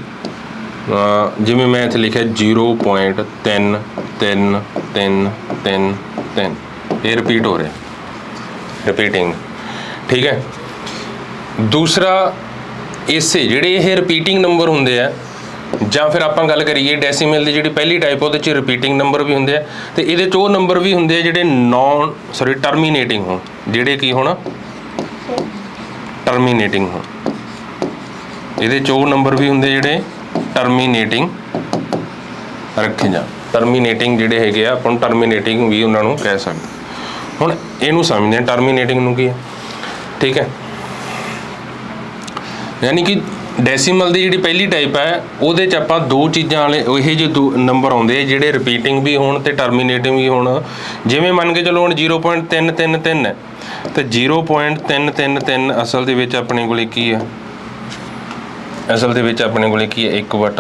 जिमें मैं इत्थे लिखा 0.33333, ये रिपीट हो रहे रिपीटिंग, ठीक है। दूसरा इसे जिहड़े ये रिपीटिंग नंबर होंदे है, जां फिर आपां गल करिए डेसीमल दी जिहड़ी पहली टाइप उहदे च रिपीटिंग नंबर भी हुंदे है, तो इहदे च नंबर भी हुंदे जिहड़े नॉन सॉरी टर्मीनेटिंग हो, जिहड़े की होना टर्मीनेटिंग हो, इहदे च नंबर भी हुंदे जिहड़े टर्मीनेटिंग रखे जा, टर्मीनेटिंग जिहड़े हैगे आपां टर्मीनेटिंग भी उन्हां नूं कह सकदे। हुण इहनूं समझदे हां टर्मीनेटिंग नूं की है, ठीक है। यानी कि डेसीमल की जी पहली टाइप है वोदे च आपां दो चीज़ों वाले ये जो दो नंबर आते हैं जिहड़े रिपीटिंग भी होण ते टर्मीनेटिंग भी होण, जिवें मन के चलो हुण 0.333 है तो 0.333 असल दे विच अपने कोले की है, असल दे विच अपने कोले की है 1/3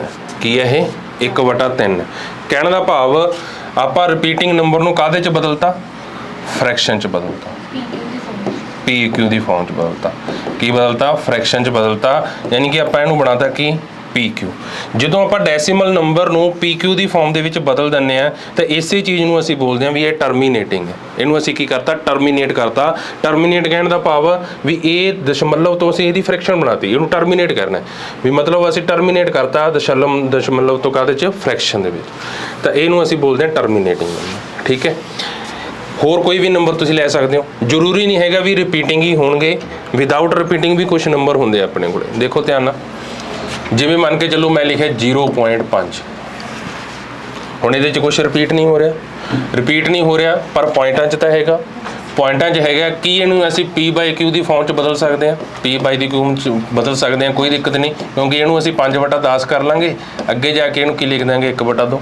है, की है ये 1/3। कहण दा भाव आपां रिपीटिंग नंबर नूं काहदे च बदलता फ्रैक्शन च बदलता, PQ की फॉर्म च बदलता, की बदलता फ्रैक्शन च बदलता, यानी कि आपां इहनूं बनाता कि PQ। जदों आपां डेसीमल नंबर नूं PQ की फॉर्म दे विच बदल दिंदे आ तो इसे चीज़ नूं असीं बोलदे आ भी यह टर्मीनेटिंग है, इहनूं असीं की करता टर्मीनेट करता। टर्मीनेट कहण दा भाव भी इह दशमलव तो असीं इहदी फ्रैक्शन बनाती, इहनूं टर्मीनेट करना है भी मतलब असीं टर्मीनेट करता दशमलव तो काहदे च फ्रैक्शन दे विच, तो इहनूं असीं बोलदे आ टर्मीनेटिंग, ठीक है। होर कोई भी नंबर तुसीं ले सकते हो, जरूरी नहीं हैगा भी रिपीटिंग ही होणगे, विदाउट रिपीटिंग भी कुछ नंबर होंगे अपने को। देखो ध्यान नाल जिवें मन के चलो मैं लिखिया 0.5, हुण इहदे च कुछ रिपीट नहीं हो रहा पर पॉइंटां च तां हैगा, पॉइंटा जो है कि इनू असी p/q की फॉर्म बदल सकते हैं, p/q बदल सकते हैं, कोई दिक्कत नहीं, क्योंकि इनू असी 5/10 कर लाँगे, अगे जाके इनू की लिख देंगे 1/2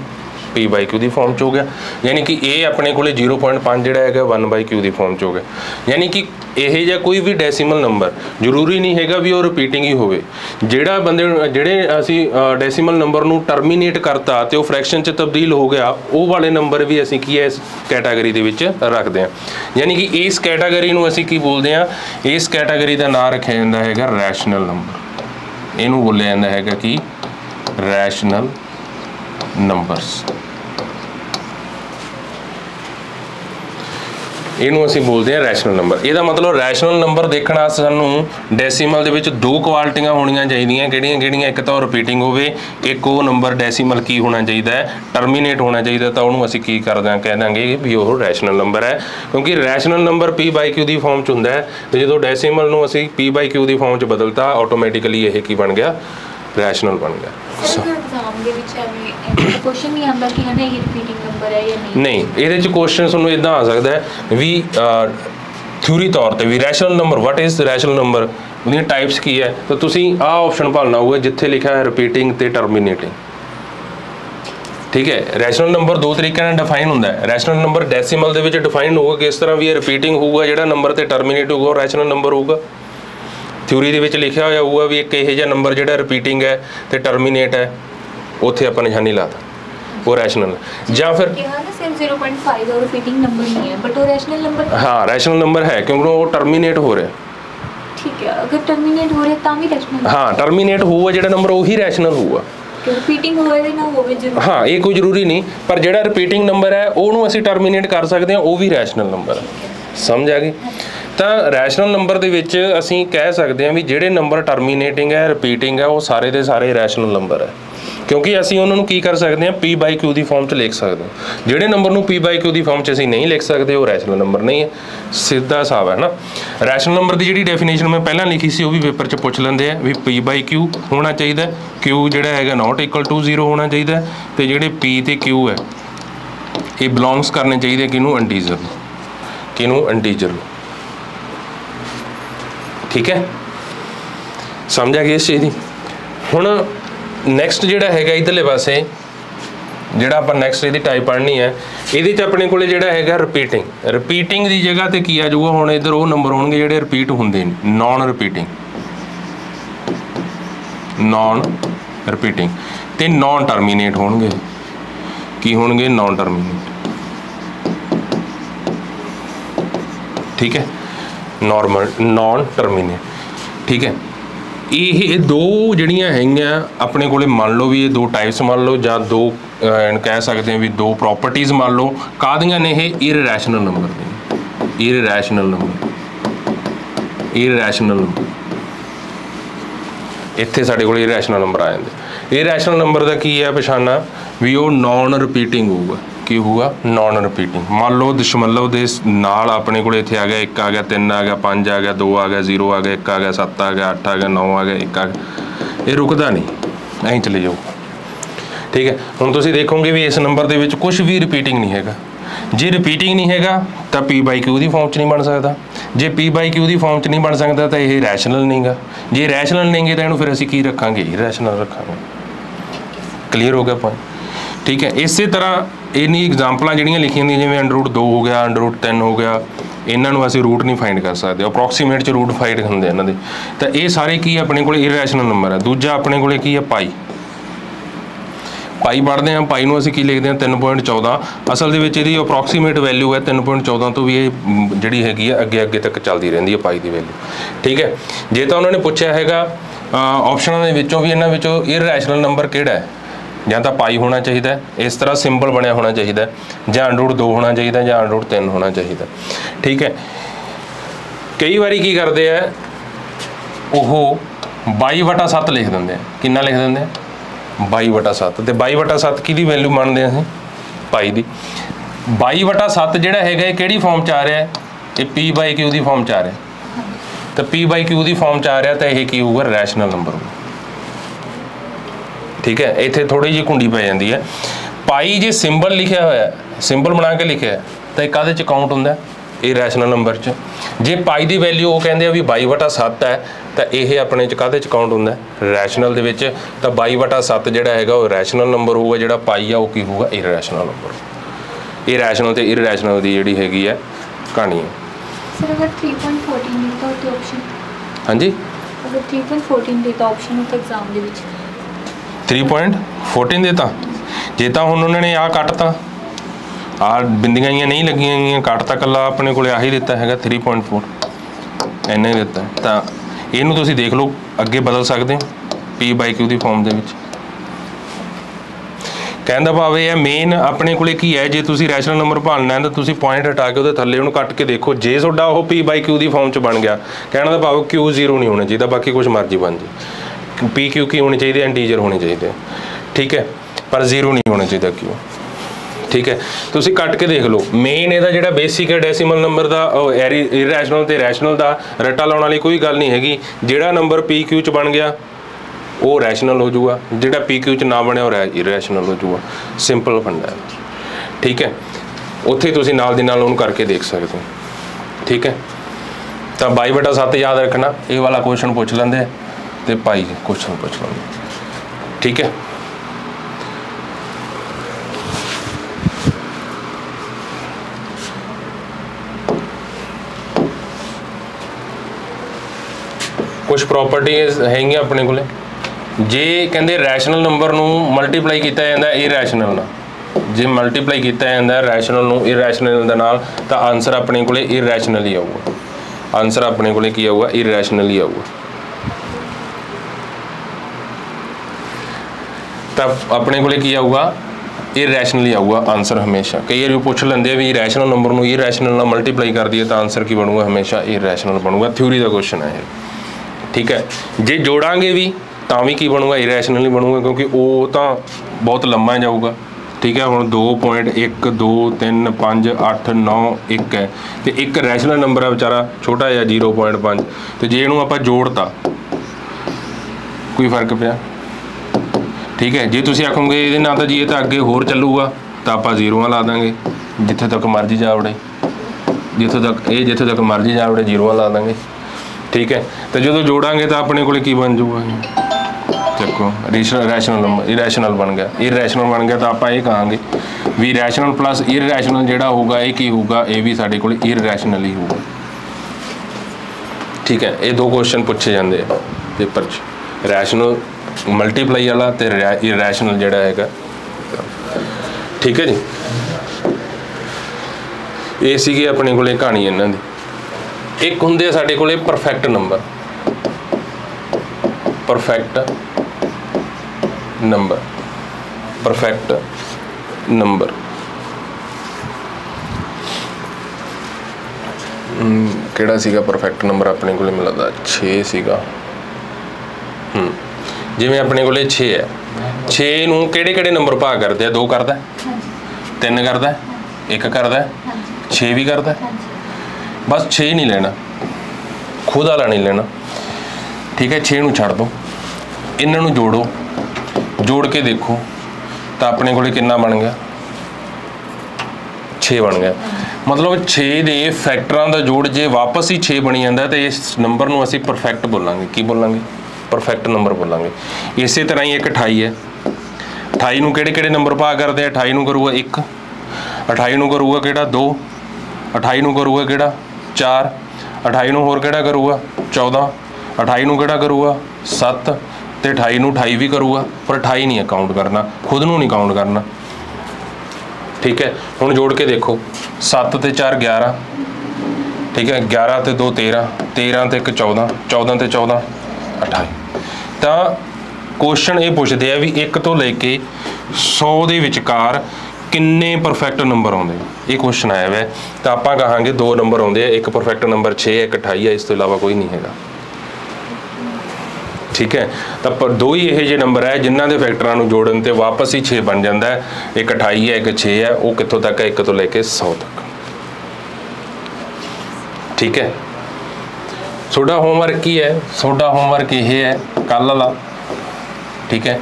p/q की फॉर्म 'च हो गया। यानी कि यह अपने को 0.5 जोड़ा है 1/q की फॉर्म 'च हो गया। यानी कि यह जहा कोई भी डेसीमल नंबर जरूरी नहीं हैगा भी और रिपीटिंग ही होवे, जिहड़ा बंदे जिहड़े असी डेसीमल नंबर नूं टर्मीनेट करता तो वह फ्रैक्शन च तब्दील हो गया, वो वाले नंबर भी असी की है इस कैटागरी दे विच रखते हैं। यानी कि इस कैटागरी नूं असी की बोलते हैं, इस कैटागरी का नाम रखा जाता है रैशनल नंबर, इनू बोलिया जाता है कि रैशनल नंबरस। इनू असी बोलते हैं रैशनल नंबर। यह मतलब रैशनल नंबर देखना सानू डेसीमल दे दो क्वालिटियां होनी चाहिए, किहड़ियां? एक तो रिपीटिंग होवे, एक वो नंबर डेसीमल की होना चाहिए, टर्मीनेट होना चाहिए, तो उन्होंने असी की कर दें कह देंगे भी वह रैशनल नंबर है, क्योंकि रैशनल नंबर p/q की फॉर्म 'च हुंदा है। तो जो डेसीमल नूं असी p/q की फॉर्म 'च बदलता, ऑटोमैटिकली यह की बन गया, रैशनल बन गया। क्वेश्चन नहीं आता कि है ये रिपीटिंग नंबर है या नहीं, ये क्वेश्चन सुनो इदा आ सकता है भी थ्योरी तौर पर भी rational number, what is rational number, उनकी टाइप्स की है, तो तुम आह ऑप्शन भालना होगा जिथे लिखा है रिपीटिंग तो टर्मीनेटिंग। ठीक है, रैशनल नंबर दो तरीके से डिफाइन होता है। रैशनल नंबर डेसीमल दे विच डिफाइन होगा किस तरह भी, रिपीटिंग होगा जिहड़ा नंबर तो टर्मीनेट होगा और रैशनल नंबर होगा। थ्योरी दे विच लिखा होया होगा भी एक इहो जिहा नंबर जिहड़ा रिपीटिंग है तो टर्मीनेट है, उत्थे आपां निशानी लाता वो रैशनल। या फिर सिर्फ 0.5 और रिपीटिंग नंबर नहीं है, बट वो रैशनल नंबर, हाँ रैशनल नंबर है क्योंकि वो टर्मिनेट हो रहा है। ठीक है, अगर टर्मिनेट हो रहा है तो भी रैशनल, हाँ टर्मिनेट हुआ जो नंबर वही रैशनल हुआ, रिपीटिंग होवे ना होवे जरूर, हाँ ये कोई जरूरी नहीं, पर जो रिपीटिंग नंबर है उन्होंने असी टर्मीनेट कर सकते हैं, वो भी रैशनल नंबर है। समझ आ गई? तो रैशनल नंबर दे विच असी कह सकते हैं भी जिहड़े नंबर टर्मीनेटिंग है, रिपीटिंग है, वो सारे के सारे रैशनल नंबर है, क्योंकि असी उन्होंने की कर सकते हैं p/q की फॉर्म 'च लिख सकते हैं। जिहड़े नंबर नूं p/q की फॉर्म 'च असी नहीं लिख सकते वो रैशनल नंबर नहीं है, सीधा साफ है ना। रैशनल नंबर की जिहड़ी डेफिनेशन मैं पहला लिखी सी वो भी पेपर 'च पुछ लेंदे आ भी p/q होना चाहिए, q जिहड़ा है ≠0 होना चाहिए, तो जिहड़े p ते q है ये बिलोंग्स करने चाहिए किनू? इंटीजर नूं, किनू? इंटीजर नूं। ठीक है, समझ आ गई इस चीज़ की। हुण नैक्सट जोड़ा है इधरले पासे जोड़ा आप नैक्सट यदि टाइप पढ़नी है, ये अपने को जोड़ा है रिपीटिंग। रिपीटिंग की जगह तो की आ जाऊगा हम इधर वो नंबर होंगे जोड़े रिपीट होंगे, नॉन रिपीटिंग, नॉन रिपीटिंग तो नॉन टर्मीनेट होंगे, की होंगे? Non terminate. ठीक है, नॉर्मल नॉन टर्मीनेट। ठीक है, ये दो जड़ियाँ है अपने को, मान लो भी ये दो टाइप्स मान लो, या दो कह सकते हैं भी दो प्रॉपर्टीज मान लो, कादियाँ ने ये इररैशनल नंबर ने, इररैशनल नंबर, इररैशनल नंबर। इतने साढ़े को इररैशनल नंबर आ जाते। इररैशनल नंबर का की है पछाना भी वो नॉन रिपीटिंग होगा, की होगा? Non repeating. मान लो दशमलव के नाल अपने को इत्थे आ गया 1 आ गया, 3 आ गया, 5 आ गया, 2 आ गया, 0 आ गया, 1 आ गया, 7 आ गया, 8 आ गया, 9 आ गया, 1 आ गया, ये रुकता नहीं, ऐं चले जाओ। ठीक है, हुण तुसीं देखोगे भी इस नंबर दे विच कुछ भी रिपीटिंग नहीं हैगा। जे रिपीटिंग नहीं हैगा तो p/q की फॉर्म 'च नहीं बन सकता, जे p/q की फॉर्म 'च नहीं बन सकता तो यह रैशनल नहींगा, जे रैशनल नहीं तो इन्हूं फिर असीं की रखांगे? रैशनल रखांगे। क्लीयर हो गया पॉइंट? ठीक है, इस तरह इन एग्जाम्पल जड़ियाँ लिखियां जिवें √2 हो गया, √3 हो गया, इन्हों असी रूट नहीं फाइंड कर सकते, अप्रोक्सीमेट च रूट फाइंड होंगे इन्होंने, तो ये सारे की अपने को इररैशनल नंबर है। दूजा अपने को की है पाई, पाई पढ़ते हैं, पाई में असी की लिखते हैं 3.14, असल ये अप्रोक्सीमेट वैल्यू है 3.14 तो भी ये जी हैगी अगे अगे तक चलती रही है पाई की वैल्यू। ठीक है, जे तो उन्होंने पूछा हैगा ऑप्शनों भी इन्होंने इररैशनल नंबर किहड़ा है, या तो पाई होना चाहिए, इस तरह सिंबल बनया होना चाहिए, या √2 होना चाहिए, या √3 होना चाहिए। ठीक है, कई बार की करते हैं वह 22/7 लिख देंगे, कि लिख देंगे 22/7, तो 22/7 की वैल्यू मानते हैं असीं पाई की। 22/7 जोड़ा है कि फॉर्म 'च आ रहा है, ये p/q की फॉर्म 'च आ रहा है, तो p/q की फॉर्म 'च आ रहा तो यह की होगा? रैशनल नंबर होगा। ठीक है, इतने थोड़ी जी कुंडी पै जाती है, पाई जे सिंबल लिखा होया, सिंबल बना के लिखा है तो एक काउंट होंगे इरेशनल नंबर च जे पाई दी वैल्यू वो कहंदे आ वी 22/7 है तो यह अपने काहदे च काउंट होंदा है रैशनल दे विच। तां 22/7 जिहड़ा हैगा वो रैशनल नंबर होगा, जिहड़ा पाई आ वो की होगा इरेशनल नंबर। इरेशनल ते इरेशनल दी जिहड़ी हैगी है कहानी है सर। अगर 3.14 लिखा होते ऑप्शन, हां जी अगर 3.14 देता ऑप्शन होता एग्जाम दे विच 3.14 देता जे तां हुण उन्होंने आ काटता आ बिंदियां ही नहीं लगियां गईयां काटता कला अपने कोले आ ही देता हैगा 3.4 एने देता है। तां ਇਹਨੂੰ ਤੁਸੀਂ देख लो अगे बदल सकते हो p/q ਦੀ ਫਾਰਮ ਦੇ ਵਿੱਚ। कहने का भाव यह है मेन अपने को है जे तुम रैशनल नंबर भालना है तो तुम पॉइंट हटा के थले उन्होंने कट के देखो जे थोड़ा वह p/q की फॉर्म च बन गया। कहने का भाव q जीरो नहीं होना चाहिए, बाकी कुछ मर्जी बन जाए। p/q की होनी चाहिए, इंटीजर होनी चाहिए, ठीक है, पर जीरो नहीं होना चाहिए q, ठीक है। तुम कट के देख लो मेन यदा जो बेसिक है डेसीमल नंबर का इरैशनल तो रैशनल का रट्टा लाने वाली कोई गल नहीं हैगी। जो नंबर p/q च बन गया वो रैशनल हो जाऊगा, जिहड़ा p/q च ना बने वो इरैशनल हो जाऊगा। सिंपल फंडा है, ठीक है। उत्थे तुसीं नाल दी नाल उहनूं करके देख सकते हो, ठीक है। तो 22/7 याद रखना, ये वाला क्वेश्चन पूछ लेंदे ते पाई क्वेश्चन पूछ लेंदे, ठीक है। कुछ प्रॉपर्टीज हैंगी अपने कोले जे कहते रैशनल नंबर में मल्टीप्लाई किया जाता इरैशनल जे मल्टीप्लाई किया जाता रैशनल में इरैशनल के नाल तो आंसर अपने को इरैशनल ही आऊगा। आंसर अपने को क्या आऊगा? इरैशनल ही आऊगा। तब अपने को क्या आऊगा? इरैशनल ही आऊगा आंसर हमेशा। कई बार पूछ लेंगे भी रैशनल नंबर में इरैशनल नाल मल्टीप्लाई कर दिए तो आंसर की बनूगा? हमेशा इरैशनल बनूगा। थ्योरी का क्वेश्चन है, ठीक है। जे जोड़ांगे भी तो भी की बनूगा? इरैशनल ही बनूगा, क्योंकि वो तो बहुत लंबा जाऊगा, ठीक है। हम 2.1235891 है तो एक रैशनल नंबर है बेचारा छोटा जहा 0.5 तो जे इनू आपां जोड़ता कोई फर्क पिया? ठीक है। जे तुसीं आखोगे ये ना तो जी ये तो अगे होर चलूगा तो आप जीरोआं ला देंगे जिथे तक मर्जी जा वड़े, जिथे तक मर्जी जा वड़े जीरोआं ला देंगे, ठीक है। तो जो जोड़ांगे तो अपने को बन जाऊगा? देखो रैशनल नंबर इरैशनल बन गया। इरैशनल बन गया तो आप ये कहेंगे भी रैशनल प्लस इरैशनल जोड़ा होगा ये की होगा? ये भी साढ़े को इरैशनल ही होगा, ठीक है। ये दो क्वेश्चन पूछे जाते हैं पेपर च, रैशनल मल्टीप्लाई वाला तो इरैशनल जोड़ा है, ठीक है जी। ये सी अपने को कहानी इन्हों की। एक होंगे साढ़े को परफेक्ट नंबर, परफेक्ट नंबर केड़ा सीगा परफेक्ट नंबर अपने को मिलता? 6 सीगा। जिवें अपने को 6 है, 6 नूं केड़े केड़े नंबर भाग करदे? 2 करदा, 3 करदा, 1 करदा, 6 भी करदा। बस 6 नहीं लेना, खुद वाला नहीं लेना, ठीक है। 6 नूं छड़ दो, इन्हां नूं जोड़ो, जोड़ के देखो तो अपने को कितना बन गया? 6 बन गया। मतलब 6 दे फैक्टरां दा जोड़ जे वापस ही 6 बनी जाता तो इस नंबर नूं असीं परफेक्ट बोलांगे। की बोलांगे? Perfect number बोलांगे। इस तरह ही एक 28 है, 28 नूं केड़े-केड़े नंबर भाग करदे? 28 नूं करूगा 1, 28 नूं करूगा केड़ा 2, 28 नूं करूगा केड़ा 4, 28 नूं होर केड़ा करूगा 14, 28 नूं केड़ा करूगा 7 ते 28 नूं 28 भी करूगा। पर 28 नहीं काउंट करना, खुद नूं नहीं काउंट करना, ठीक है। हुण जोड़ के देखो 7 ते 4 11, ठीक है, 11 ते 2 13, 13 ते 1 14 14 ते 14 28। तो क्वेश्चन ये पूछते हैं भी 1 तो लेके 100 के विचकार किन्ने परफेक्ट नंबर आउंदे? ये क्वेश्चन आया हुआ है। तो आप कहांगे 2 नंबर आउंदे हैं, एक परफेक्ट नंबर 6 एक 28 है, इस तो इलावा कोई नहीं हैगा, ठीक है। तो 2 ही यह जे नंबर है जिन्हों के फैक्टरां नूं जोड़न ते वापस ही 6 बन जाता है। एक 28 है, एक 6 है, वो कितों तक है? 1 तो लेके 100 तक, ठीक है। सोडा होमवर्क की है? सोडा होमवर्क यह है कल वाला, ठीक है।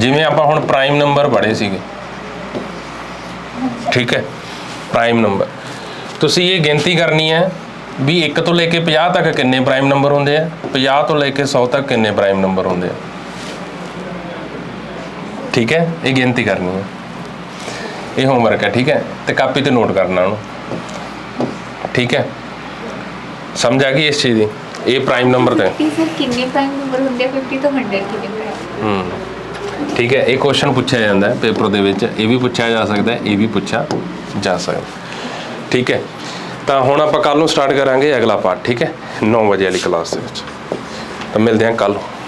जिवें आपां हुण प्राइम नंबर पढ़े सीगे, ठीक है, प्राइम नंबर ਤੁਸੀਂ ਇਹ ਗਿਣਤੀ ਕਰਨੀ ਹੈ भी 1 तो लेके 50 तक किन्ने प्राइम नंबर होंदे आ, 50 तो लेके 100 तक किन्ने प्राइम नंबर होंदे आ। ठीक है, ये गिनती करनी है, ये होमवर्क है। ठीक है, तो कापी तो नोट करना उन्होंने। ठीक है, समझ आ गई इस चीज़ की। ये प्राइम नंबर तो 50 तो 100। ठीक है, ये क्वेश्चन पूछा जाता है पेपर दे विच, ये भी पूछा जा सकता है, ये भी पूछा जा सकता। ठीक है, तो हम आप कल स्टार्ट करांगे अगला पार्ट। ठीक है, 9 बजे वाली क्लास। तो मिलते हैं कल।